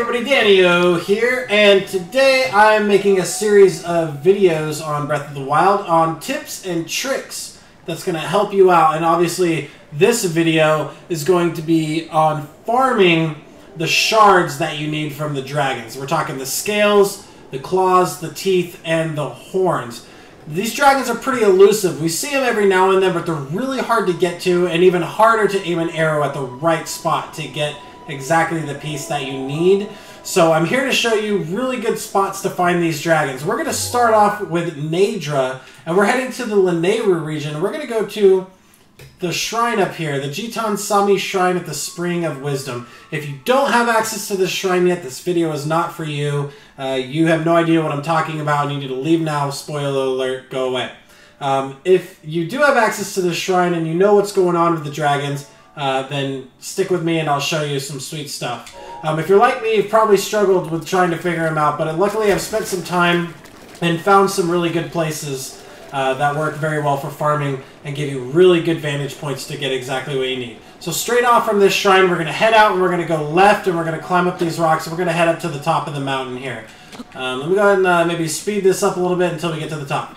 everybody, DannyOE4 here, and today I'm making a series of videos on Breath of the Wild on tips and tricks that's going to help you out. And obviously this video is going to be on farming the shards that you need from the dragons. We're talking the scales, the claws, the teeth, and the horns. These dragons are pretty elusive. We see them every now and then, but they're really hard to get to and even harder to aim an arrow at the right spot to get exactly the piece that you need. So I'm here to show you really good spots to find these dragons. We're going to start off with Naydra, and we're heading to the Lanayru region. We're going to go to the shrine up here, the Jitan Sami Shrine at the Spring of Wisdom. If you don't have access to this shrine yet, this video is not for you. You have no idea what I'm talking about, and you need to leave now. Spoiler alert, go away. If you do have access to this shrine and you know what's going on with the dragons, then stick with me and I'll show you some sweet stuff. If you're like me, you've probably struggled with trying to figure them out, but luckily I've spent some time and found some really good places that work very well for farming and give you really good vantage points to get exactly what you need. So straight off from this shrine, we're going to head out and we're going to go left and we're going to climb up these rocks and we're going to head up to the top of the mountain here. Let me go ahead and maybe speed this up a little bit until we get to the top.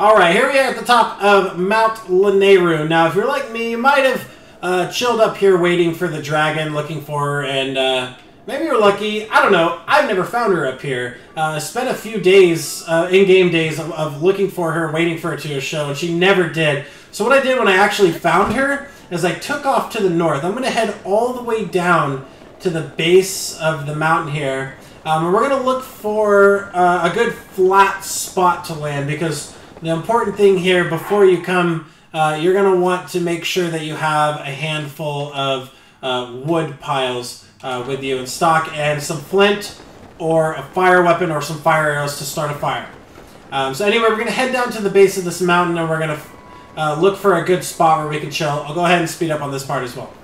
Alright, here we are at the top of Mount Lanayru. Now, if you're like me, you might have chilled up here waiting for the dragon, looking for her, and maybe you're lucky. I don't know. I've never found her up here. Spent a few days, in-game days, of looking for her, waiting for her to show, and she never did. So what I did when I actually found her is I took off to the north. I'm going to head all the way down to the base of the mountain here, and we're going to look for a good flat spot to land, because the important thing here, before you come, you're going to want to make sure that you have a handful of wood piles with you in stock, and some flint or a fire weapon or some fire arrows to start a fire. So anyway, we're going to head down to the base of this mountain, and we're going to look for a good spot where we can chill. I'll go ahead and speed up on this part as well.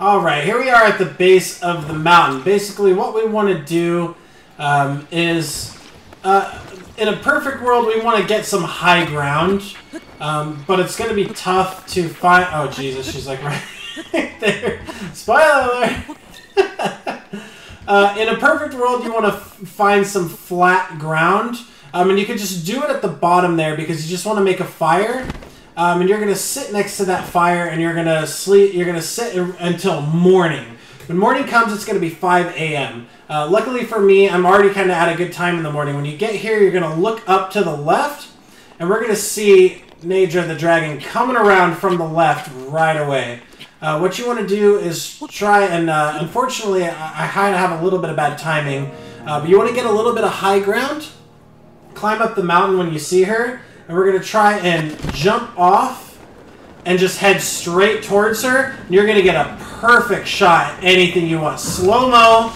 Alright, here we are at the base of the mountain. Basically, what we want to do is, in a perfect world, we want to get some high ground, but it's going to be tough to find... Oh, Jesus, she's like right there. Spoiler! In a perfect world, you want to find some flat ground, and you can just do it at the bottom there, because you just want to make a fire. And you're gonna sit next to that fire, and you're gonna sleep. You're gonna sit until morning. When morning comes, it's gonna be 5 a.m. Luckily for me, I'm already kind of at a good time in the morning. When you get here, you're gonna look up to the left, and we're gonna see Naydra the dragon coming around from the left right away. What you want to do is try and unfortunately, I kind of have a little bit of bad timing, but you want to get a little bit of high ground, climb up the mountain when you see her. And we're going to try and jump off and just head straight towards her. And you're going to get a perfect shot at anything you want. Slow-mo.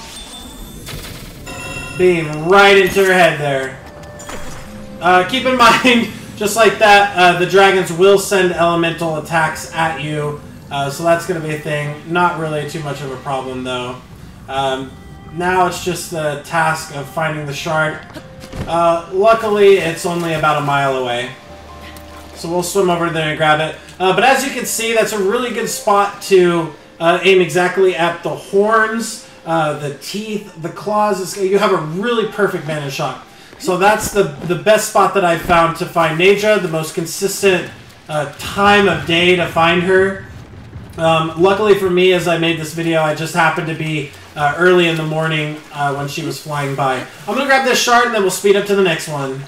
Beam right into her head there. Keep in mind, just like that, the dragons will send elemental attacks at you. So that's going to be a thing. Not really too much of a problem, though. Now it's just the task of finding the shard. Luckily, it's only about a mile away. So we'll swim over there and grab it. But as you can see, that's a really good spot to aim exactly at the horns, the teeth, the claws. You have a really perfect vantage shot. So that's the best spot that I've found to find Naydra, the most consistent time of day to find her. Luckily for me, as I made this video, I just happened to be early in the morning when she was flying by. I'm going to grab this shard, and then we'll speed up to the next one.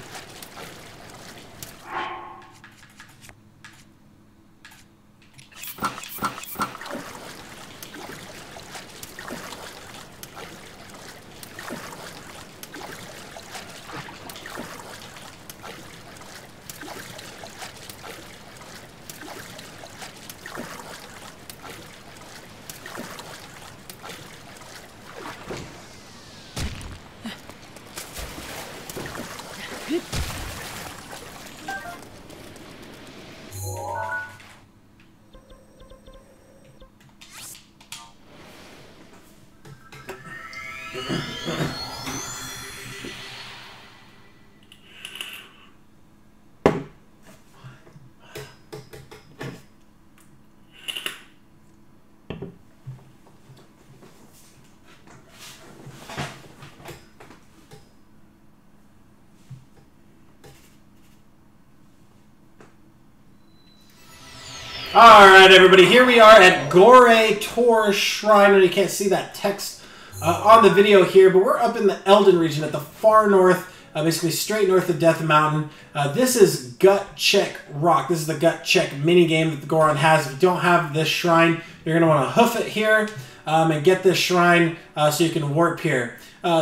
Alright everybody, here we are at Gore Tor Shrine, and you can't see that text on the video here, but we're up in the Eldin region at the far north, basically straight north of Death Mountain. This is Gut Check Rock. This is the Gut Check minigame that the Goron has. If you don't have this shrine, you're going to want to hoof it here and get this shrine so you can warp here.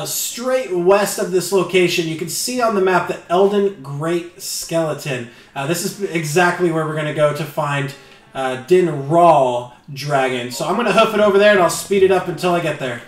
Straight west of this location, you can see on the map the Eldin Great Skeleton. This is exactly where we're going to go to find Dinraal dragon. So I'm going to hoof it over there, and I'll speed it up until I get there.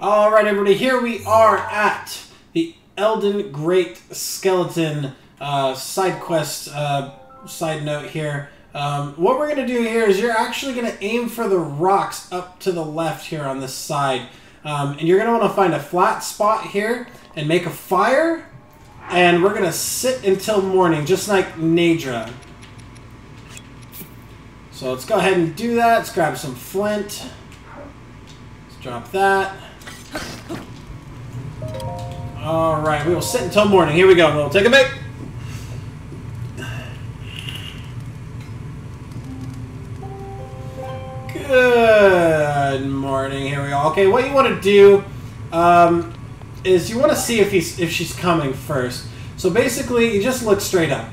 All right, everybody, here we are at the Eldin Great Skeleton side quest, side note here. What we're going to do here is you're actually going to aim for the rocks up to the left here on this side. And you're going to want to find a flat spot here and make a fire. And we're going to sit until morning, just like Naydra. So let's go ahead and do that. Let's grab some flint. Let's drop that. All right, we will sit until morning. Here we go. We'll take a break. Good morning. Here here we go. Okay, what you want to do is you want to see if she's coming first. So basically, you just look straight up.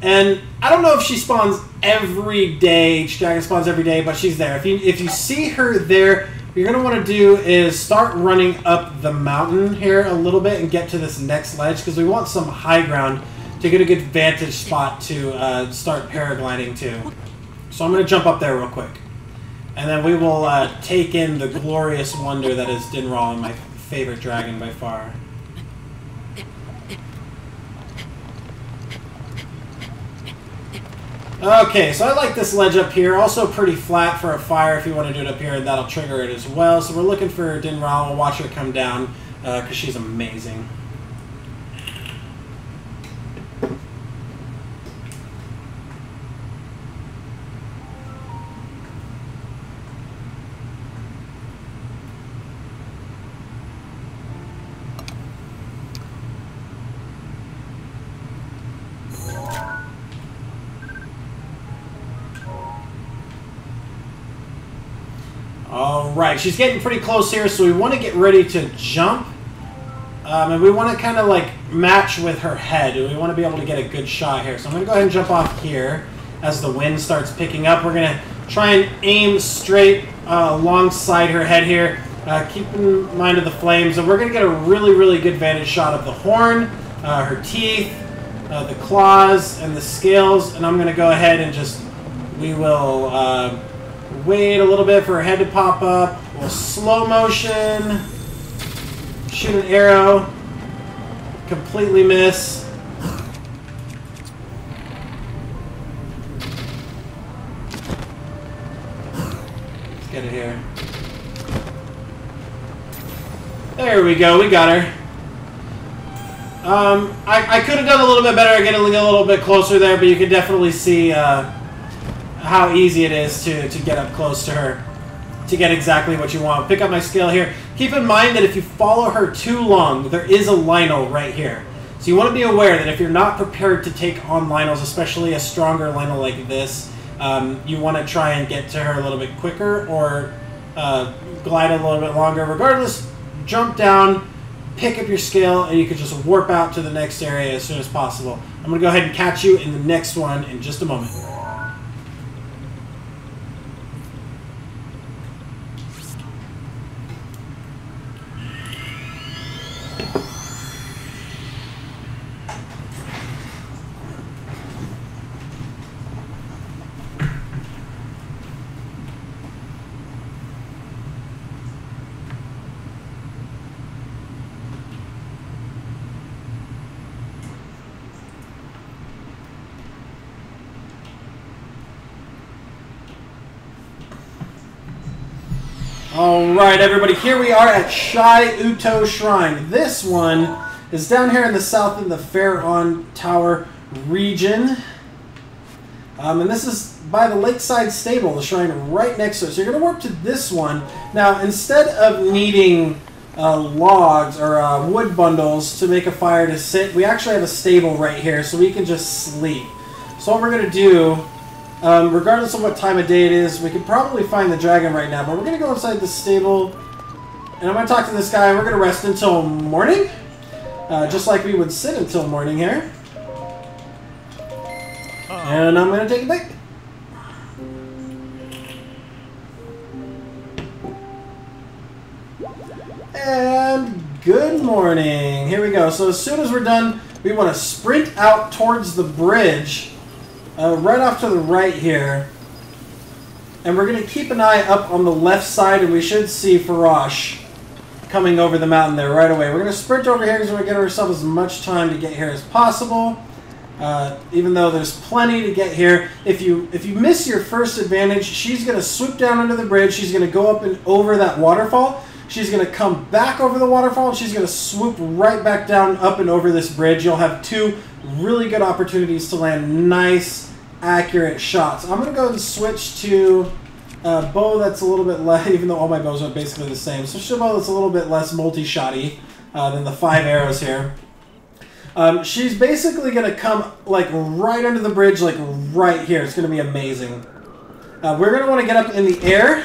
And I don't know if she spawns every day. Each dragon spawns every day, but she's there. If you see her there, what you're going to want to do is start running up the mountain here a little bit and get to this next ledge, because we want some high ground to get a good vantage spot to start paragliding to. So I'm going to jump up there real quick. And then we will take in the glorious wonder that is Dinraal, my favorite dragon by far. Okay, so I like this ledge up here. Also pretty flat for a fire if you want to do it up here, and that'll trigger it as well. So we're looking for Dinraal. We'll watch her come down because she's amazing. Alright, she's getting pretty close here, so we want to get ready to jump. And we want to kind of like match with her head. We want to be able to get a good shot here. So I'm going to go ahead and jump off here as the wind starts picking up. We're going to try and aim straight alongside her head here. Keep in mind of the flames. And we're going to get a really, really good vantage shot of the horn, her teeth, the claws, and the scales. And I'm going to go ahead and just, we will... wait a little bit for her head to pop up. We'll slow motion. Shoot an arrow. Completely miss. Let's get it here. There we go. We got her. I could have done a little bit better getting a little bit closer there, but you can definitely see... how easy it is to get up close to her to get exactly what you want. Pick up my scale here. Keep in mind that if you follow her too long, there is a Lynel right here. So you want to be aware that if you're not prepared to take on Lynels, especially a stronger Lynel like this, you want to try and get to her a little bit quicker or glide a little bit longer. Regardless, jump down, pick up your scale, and you can just warp out to the next area as soon as possible. I'm going to go ahead and catch you in the next one in just a moment. Alright everybody, here we are at Shai Uto Shrine. This one is down here in the south in the Faron Tower region. And this is by the Lakeside Stable, the shrine right next to it. So you're going to warp to this one. Now, instead of needing logs or wood bundles to make a fire to sit, we actually have a stable right here so we can just sleep. So what we're going to do... regardless of what time of day it is, we can probably find the dragon right now, but we're going to go inside the stable, and I'm going to talk to this guy, and we're going to rest until morning, just like we would sit until morning here. And I'm going to take a bite. And good morning. Here we go. So as soon as we're done, we want to sprint out towards the bridge. Right off to the right here, and we're going to keep an eye up on the left side, and we should see Farosh coming over the mountain there right away. We're going to sprint over here because we're going to give ourselves as much time to get here as possible, even though there's plenty to get here. If you miss your first advantage, she's going to swoop down under the bridge, she's going to go up and over that waterfall, she's going to come back over the waterfall, and she's going to swoop right back down up and over this bridge. You'll have two really good opportunities to land nice, accurate shots. I'm going to go and switch to a bow that's a little bit less, even though all my bows are basically the same. Switch to a bow that's a little bit less multi-shotty than the 5 arrows here. She's basically going to come like right under the bridge, like right here. It's going to be amazing. We're going to want to get up in the air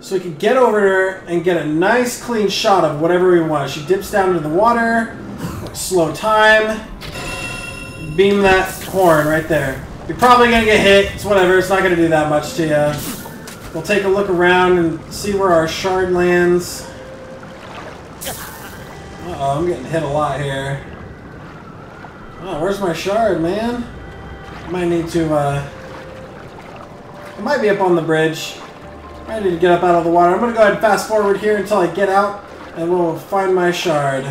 So we can get over her and get a nice clean shot of whatever we want. She dips down into the water. Slow time. Beam that horn right there. You're probably going to get hit. It's whatever. It's not going to do that much to you. We'll take a look around and see where our shard lands. Uh-oh, I'm getting hit a lot here. Oh, where's my shard, man? I might need to, It might be up on the bridge. I need to get up out of the water. I'm going to go ahead and fast forward here until I get out, and we'll find my shard.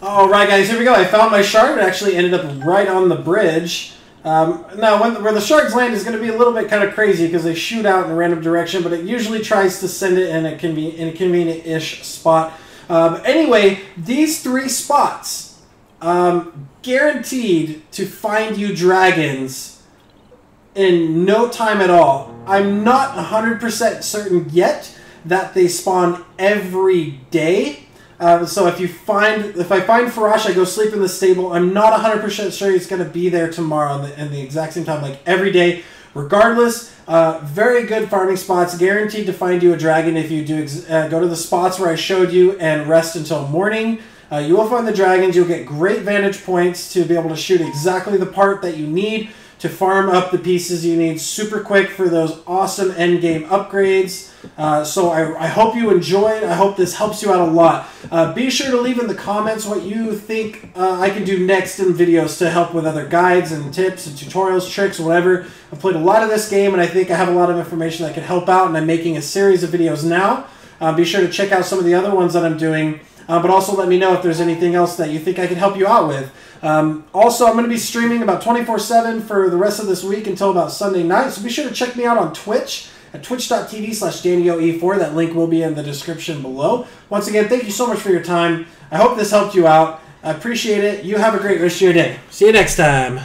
Alright guys, here we go. I found my shard. It actually ended up right on the bridge. Now, where the shards land is going to be a little bit kind of crazy because they shoot out in a random direction, but it usually tries to send it in a convenient-ish spot. But anyway, these three spots guaranteed to find you dragons in no time at all. I'm not 100% certain yet that they spawn every day. So if I find Farosh, I go sleep in the stable. I'm not 100% sure he's going to be there tomorrow in the exact same time, like every day. Regardless, very good farming spots, guaranteed to find you a dragon if you do go to the spots where I showed you and rest until morning. You will find the dragons. You'll get great vantage points to be able to shoot exactly the part that you need to farm up the pieces you need super quick for those awesome end game upgrades. So I hope you enjoyed. I hope this helps you out a lot. Be sure to leave in the comments what you think I can do next in videos to help with other guides and tips and tutorials, tricks, whatever. I've played a lot of this game and I think I have a lot of information that can help out, and I'm making a series of videos now. Be sure to check out some of the other ones that I'm doing. But also let me know if there's anything else that you think I can help you out with. Also, I'm going to be streaming about 24/7 for the rest of this week until about Sunday night. So be sure to check me out on Twitch at twitch.tv/DannyOE4. That link will be in the description below. Once again, thank you so much for your time. I hope this helped you out. I appreciate it. You have a great rest of your day. See you next time.